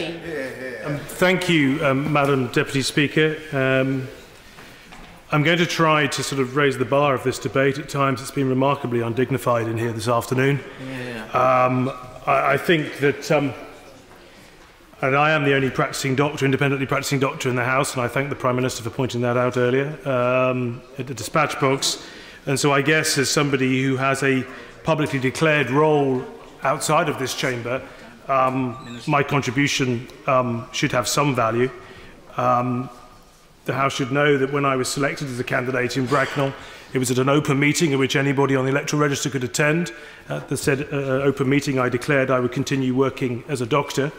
Green. Thank you, Madam Deputy Speaker. I'm going to try to sort of raise the bar of this debate. At times it's been remarkably undignified in here this afternoon. I think that, and I am the only practicing doctor, independently practicing doctor in the House, and I thank the Prime Minister for pointing that out earlier at the dispatch box. And so I guess as somebody who has a publicly declared role outside of this chamber, my contribution should have some value. The House should know that when I was selected as a candidate in Bracknell, it was at an open meeting at which anybody on the electoral register could attend. At the said open meeting, I declared I would continue working as a doctor.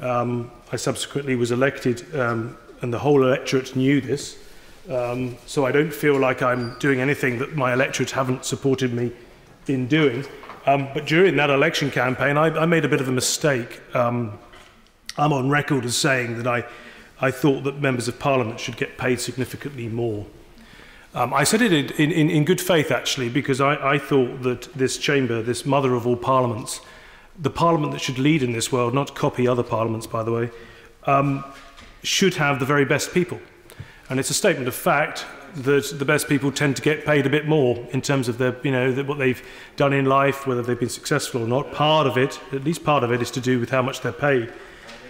I subsequently was elected, and the whole electorate knew this. So I don't feel like I'm doing anything that my electorate haven't supported me in doing. But during that election campaign, I made a bit of a mistake. I'm on record as saying that I thought that members of Parliament should get paid significantly more. I said it in good faith, actually, because I thought that this chamber, this mother of all parliaments, the parliament that should lead in this world, not copy other parliaments, by the way, should have the very best people. And it's a statement of fact that the best people tend to get paid a bit more in terms of their, what they've done in life, whether they've been successful or not. Part of it, at least part of it, is to do with how much they're paid.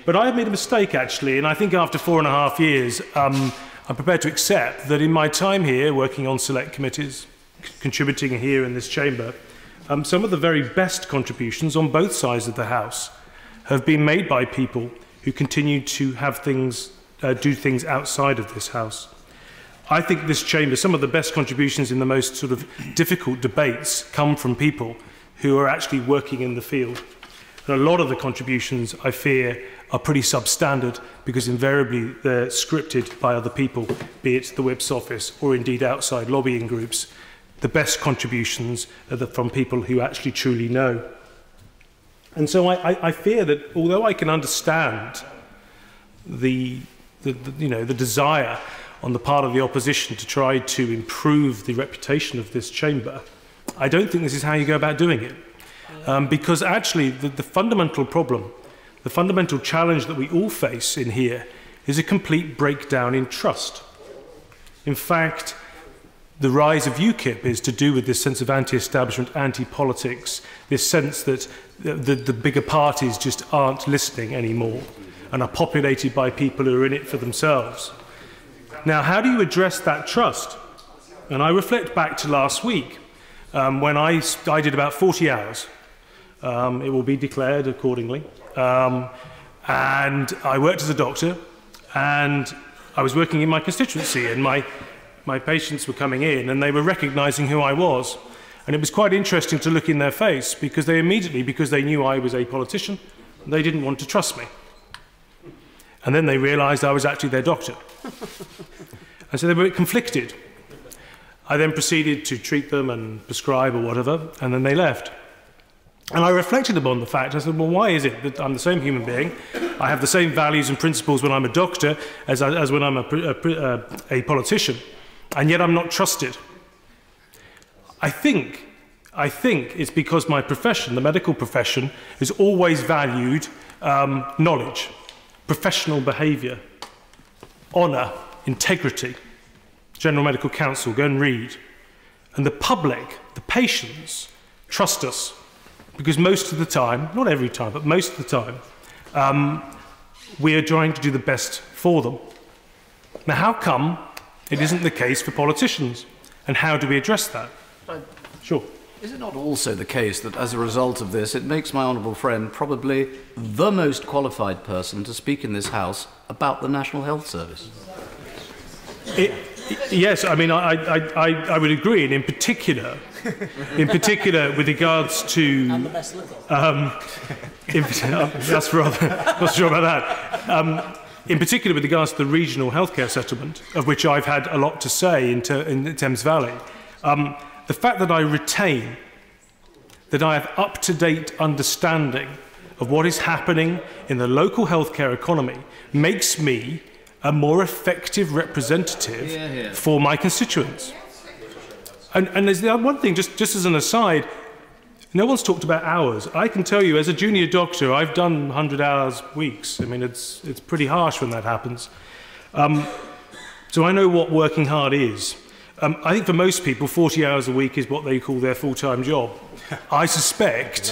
But I have made a mistake, actually, and I think after 4.5 years, I'm prepared to accept that in my time here, working on select committees, contributing here in this chamber, some of the very best contributions on both sides of the House have been made by people who continue to have things, do things outside of this House. I think this chamber, some of the best contributions in the most sort of difficult debates come from people who are actually working in the field. And a lot of the contributions, I fear, are pretty substandard because invariably they're scripted by other people, be it the Whip's office or indeed outside lobbying groups. The best contributions are from people who actually truly know. And so I fear that although I can understand the desire on the part of the opposition to try to improve the reputation of this chamber, I don't think this is how you go about doing it. Because actually the fundamental problem, the fundamental challenge that we all face in here is a complete breakdown in trust. In fact, the rise of UKIP is to do with this sense of anti-establishment, anti-politics, this sense that the bigger parties just aren't listening anymore and are populated by people who are in it for themselves. Now, how do you address that trust? And I reflect back to last week when I did about 40 hours. It will be declared accordingly. And I worked as a doctor, and I was working in my constituency, and my patients were coming in, and they were recognising who I was. And it was quite interesting to look in their face, because they immediately, because they knew I was a politician, they didn't want to trust me. And then they realised I was actually their doctor. And so they were a bit conflicted. I then proceeded to treat them and prescribe or whatever, and then they left. And I reflected upon the fact, I said, well, why is it that I'm the same human being? I have the same values and principles when I'm a doctor as when I'm a politician, and yet I'm not trusted. I think it's because my profession, the medical profession, has always valued knowledge, professional behaviour, honour, integrity. General Medical Council, go and read. And the public, the patients, trust us. Because most of the time, not every time, but most of the time, we are trying to do the best for them. Now, how come it isn't the case for politicians? And how do we address that? Sure. Is it not also the case that, as a result of this, it makes my honourable friend probably the most qualified person to speak in this House about the National Health Service? Yes, I mean, I would agree, and in particular, with regards to, and the best little. That's rather not sure about that. In particular, with regards to the regional healthcare settlement, of which I've had a lot to say in the Thames Valley, the fact that I retain, that I have up-to-date understanding of what is happening in the local healthcare economy makes me a more effective representative for my constituents. And there's one thing, just as an aside, No one's talked about hours. I can tell you, as a junior doctor, I've done 100 hours weeks. I mean, it's pretty harsh when that happens. So I know what working hard is. I think for most people, 40 hours a week is what they call their full-time job. I suspect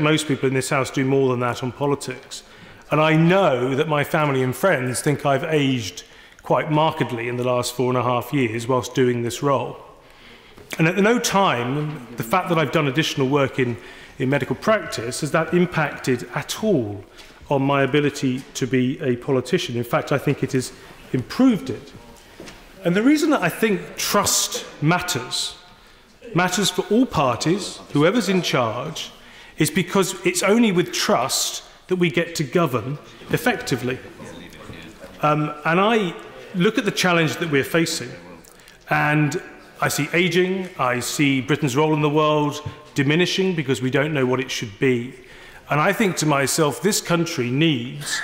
most people in this House do more than that on politics. And I know that my family and friends think I've aged quite markedly in the last 4.5 years whilst doing this role. And at no time, the fact that I've done additional work in medical practice, has that impacted at all on my ability to be a politician. In fact, I think it has improved it. And the reason that I think trust matters, matters for all parties, whoever's in charge, is because it's only with trust that we get to govern effectively. And I look at the challenge that we're facing, and I see ageing, I see Britain's role in the world diminishing because we don't know what it should be. And I think to myself, this country needs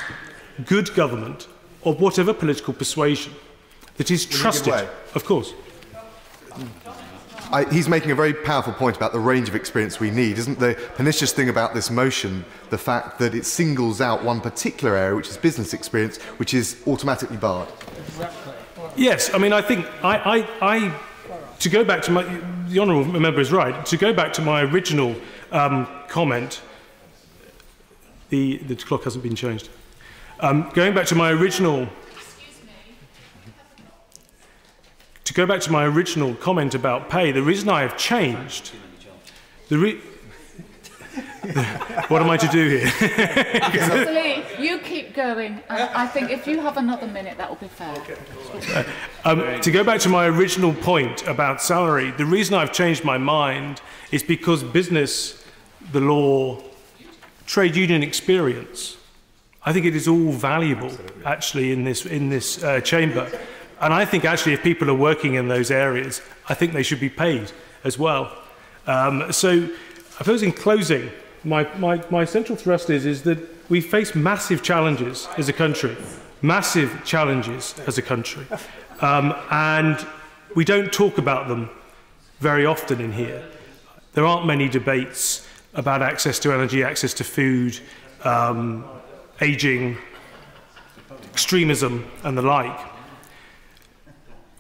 good government of whatever political persuasion that is trusted. Of course. He's making a very powerful point about the range of experience we need. Isn't the pernicious thing about this motion the fact that it singles out one particular area, which is business experience, which is automatically barred? Yes, I mean, I think to go back to my, the honourable member is right. To go back to my original comment, the clock hasn't been changed. Going back to my original. To go back to my original comment about pay, the reason I have changed. What am I to do here? Absolutely. You keep going. I think if you have another minute, that will be fair. Okay. To go back to my original point about salary, the reason I've changed my mind is because business, the law, trade union experience, I think it is all valuable, absolutely, actually, in this chamber. And I think, actually, if people are working in those areas, I think they should be paid as well. So, I suppose in closing, my central thrust is that we face massive challenges as a country, massive challenges as a country. And we don't talk about them very often in here. There aren't many debates about access to energy, access to food, ageing, extremism and the like.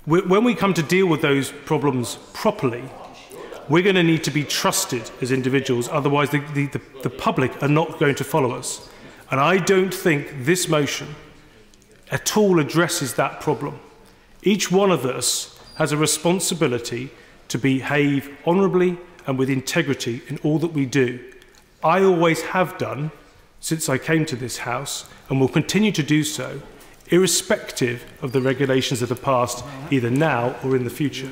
When we come to deal with those problems properly, we're going to need to be trusted as individuals, otherwise the public are not going to follow us. And I don't think this motion at all addresses that problem. Each one of us has a responsibility to behave honourably and with integrity in all that we do. I always have done since I came to this House and will continue to do so, irrespective of the regulations that are passed either now or in the future.